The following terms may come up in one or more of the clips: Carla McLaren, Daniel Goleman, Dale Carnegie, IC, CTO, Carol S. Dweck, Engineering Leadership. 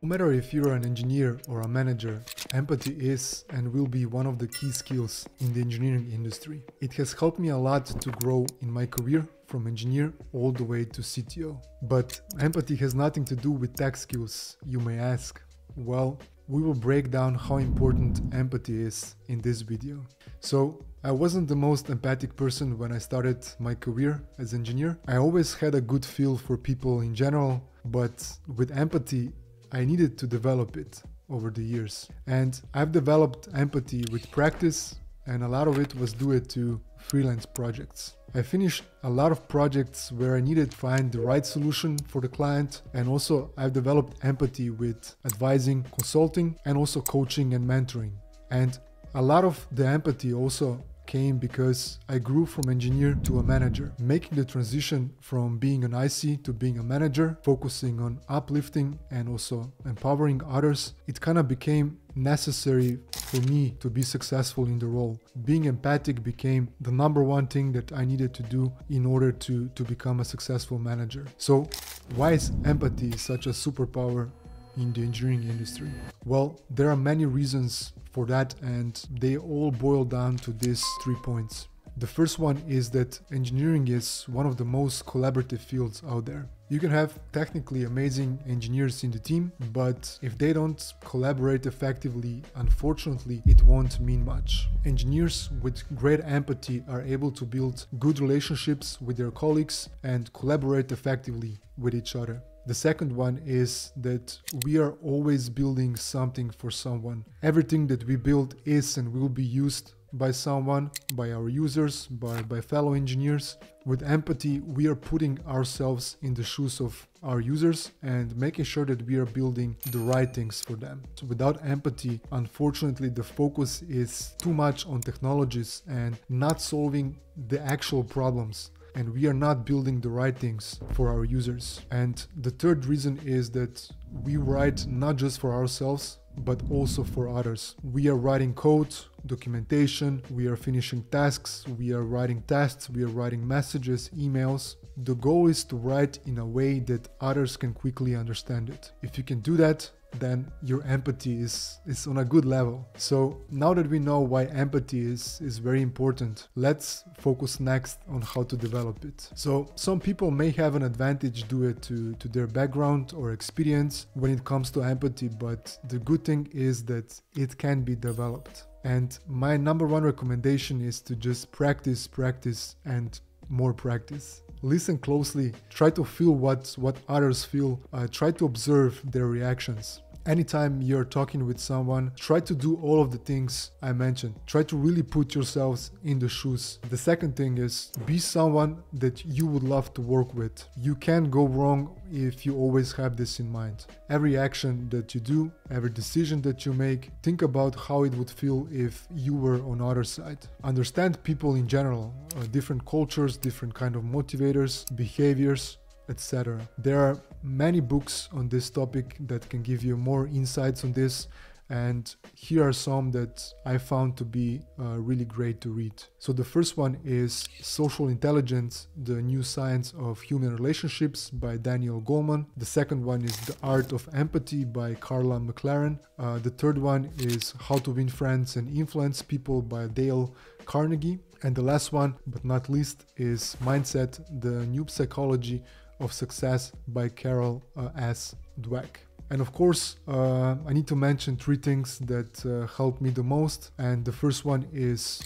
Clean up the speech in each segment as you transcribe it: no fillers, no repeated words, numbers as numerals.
No matter if you're an engineer or a manager, empathy is and will be one of the key skills in the engineering industry. It has helped me a lot to grow in my career from engineer all the way to CTO. But empathy has nothing to do with tech skills, you may ask. Well, we will break down how important empathy is in this video. So, I wasn't the most empathic person when I started my career as engineer. I always had a good feel for people in general, but with empathy, I needed to develop it over the years. And I've developed empathy with practice, and a lot of it was due to freelance projects. I finished a lot of projects where I needed to find the right solution for the client, and also I've developed empathy with advising, consulting, and also coaching and mentoring. And a lot of the empathy also came because I grew from engineer to a manager, making the transition from being an IC to being a manager, focusing on uplifting and also empowering others. It kind of became necessary for me to be successful in the role. Being empathic became the number one thing that I needed to do in order to become a successful manager. So why is empathy such a superpower in the engineering industry? Well, there are many reasons for that, and they all boil down to these 3 points. The first one is that engineering is one of the most collaborative fields out there. You can have technically amazing engineers in the team, but if they don't collaborate effectively, unfortunately, it won't mean much. Engineers with great empathy are able to build good relationships with their colleagues and collaborate effectively with each other. The second one is that we are always building something for someone. Everything that we build is and will be used by someone, by our users, by fellow engineers. With empathy, we are putting ourselves in the shoes of our users and making sure that we are building the right things for them. So without empathy, unfortunately, the focus is too much on technologies and not solving the actual problems. And we are not building the right things for our users. And the third reason is that we write not just for ourselves, but also for others. We are writing code, documentation, we are finishing tasks, we are writing tests, we are writing messages, emails. The goal is to write in a way that others can quickly understand it. If you can do that, then your empathy is on a good level. So now that we know why empathy is very important, let's focus next on how to develop it. So some people may have an advantage due to their background or experience when it comes to empathy, but the good thing is that it can be developed. And my number one recommendation is to just practice, practice, and more practice. Listen closely, try to feel what others feel, try to observe their reactions. Anytime you're talking with someone, try to do all of the things I mentioned. Try to really put yourselves in the shoes. The second thing is, be someone that you would love to work with. You can't go wrong if you always have this in mind. Every action that you do, every decision that you make, think about how it would feel if you were on the other side. Understand people in general, different cultures, different kind of motivators, behaviors, etc. There are many books on this topic that can give you more insights on this, and here are some that I found to be really great to read. So the first one is Social Intelligence, The New Science of Human Relationships by Daniel Goleman. The second one is The Art of Empathy by Carla McLaren. The third one is How to Win Friends and Influence People by Dale Carnegie. And the last one, but not least, is Mindset, The New Psychology of Success by Carol S. Dweck. And of course, I need to mention 3 things that helped me the most. And the first one is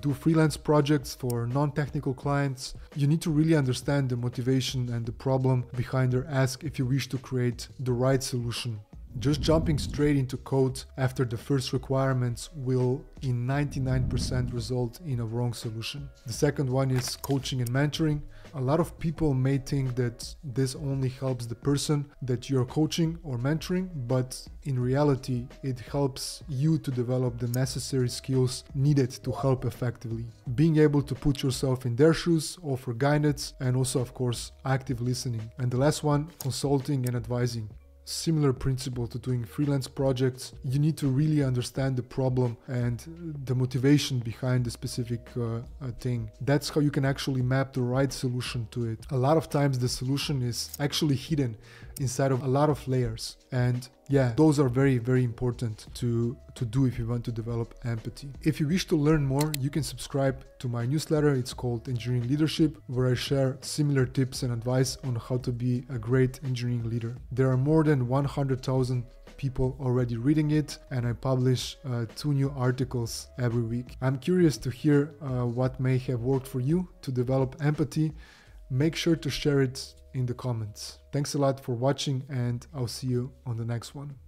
do freelance projects for non-technical clients. You need to really understand the motivation and the problem behind their ask if you wish to create the right solution. Just jumping straight into code after the first requirements will in 99% result in a wrong solution. The second one is coaching and mentoring. A lot of people may think that this only helps the person that you're coaching or mentoring, but in reality, it helps you to develop the necessary skills needed to help effectively. Being able to put yourself in their shoes, offer guidance, and also, of course, active listening. And the last one, consulting and advising. Similar principle to doing freelance projects. You need to really understand the problem and the motivation behind the specific thing. That's how you can actually map the right solution to it. A lot of times the solution is actually hidden inside of a lot of layers. And yeah, those are very, very important to do if you want to develop empathy. If you wish to learn more, you can subscribe to my newsletter. It's called Engineering Leadership, where I share similar tips and advice on how to be a great engineering leader. There are more than 100,000 people already reading it, and I publish 2 new articles every week. I'm curious to hear what may have worked for you to develop empathy. Make sure to share it in the comments. Thanks a lot for watching, and I'll see you on the next one.